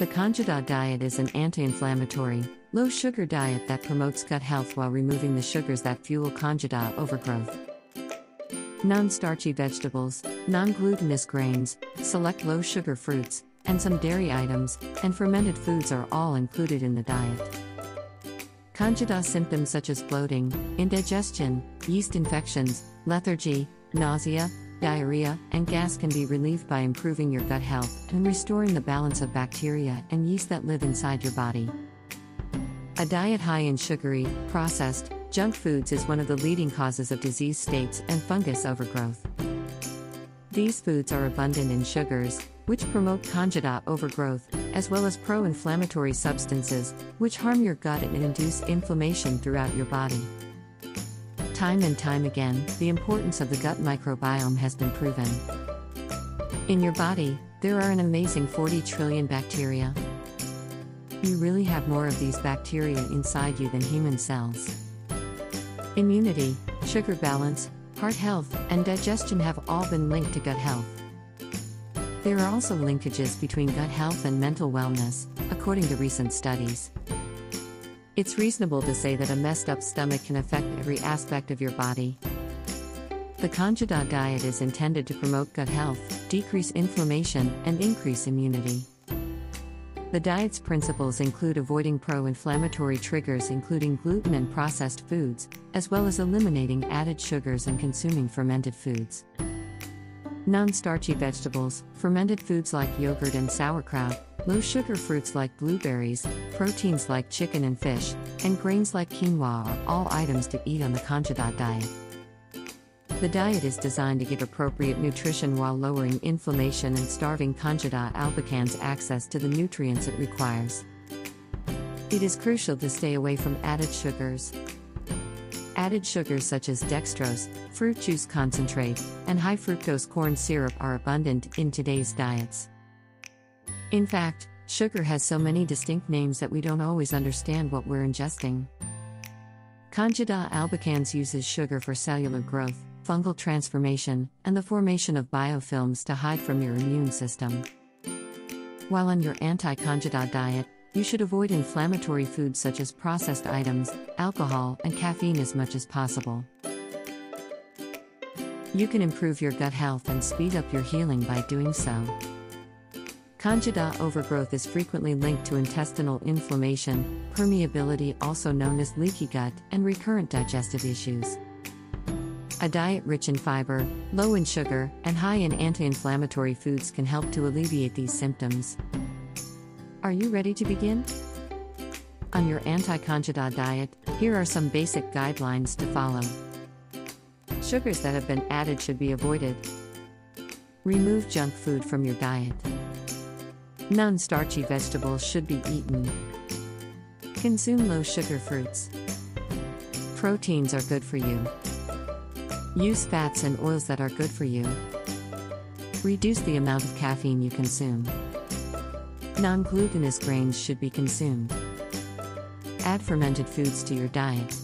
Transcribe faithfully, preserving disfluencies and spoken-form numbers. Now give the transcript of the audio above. The Candida diet is an anti-inflammatory, low-sugar diet that promotes gut health while removing the sugars that fuel Candida overgrowth. Non-starchy vegetables, non-glutinous grains, select low-sugar fruits, and some dairy items, and fermented foods are all included in the diet. Candida symptoms such as bloating, indigestion, yeast infections, lethargy, nausea, diarrhea, and gas can be relieved by improving your gut health and restoring the balance of bacteria and yeast that live inside your body. A diet high in sugary, processed, junk foods is one of the leading causes of disease states and fungus overgrowth. These foods are abundant in sugars, which promote Candida overgrowth, as well as pro-inflammatory substances, which harm your gut and induce inflammation throughout your body. Time and time again, the importance of the gut microbiome has been proven. In your body, there are an amazing forty trillion bacteria. You really have more of these bacteria inside you than human cells. Immunity, sugar balance, heart health, and digestion have all been linked to gut health. There are also linkages between gut health and mental wellness, according to recent studies. It's reasonable to say that a messed up stomach can affect every aspect of your body. The Candida diet is intended to promote gut health, decrease inflammation, and increase immunity. The diet's principles include avoiding pro-inflammatory triggers including gluten and processed foods, as well as eliminating added sugars and consuming fermented foods. Non-starchy vegetables, fermented foods like yogurt and sauerkraut, low-sugar fruits like blueberries, proteins like chicken and fish, and grains like quinoa are all items to eat on the Candida diet. The diet is designed to give appropriate nutrition while lowering inflammation and starving Candida albicans access to the nutrients it requires. It is crucial to stay away from added sugars. Added sugars such as dextrose, fruit juice concentrate, and high fructose corn syrup are abundant in today's diets. In fact, sugar has so many distinct names that we don't always understand what we're ingesting. Candida albicans uses sugar for cellular growth, fungal transformation, and the formation of biofilms to hide from your immune system. While on your anti-Candida diet, you should avoid inflammatory foods such as processed items, alcohol, and caffeine as much as possible. You can improve your gut health and speed up your healing by doing so. Candida overgrowth is frequently linked to intestinal inflammation, permeability also known as leaky gut, and recurrent digestive issues. A diet rich in fiber, low in sugar, and high in anti-inflammatory foods can help to alleviate these symptoms. Are you ready to begin? On your anti-Candida diet, here are some basic guidelines to follow. Sugars that have been added should be avoided. Remove junk food from your diet. Non-starchy vegetables should be eaten. Consume low-sugar fruits. Proteins are good for you. Use fats and oils that are good for you. Reduce the amount of caffeine you consume. Non-glutinous grains should be consumed. Add fermented foods to your diet.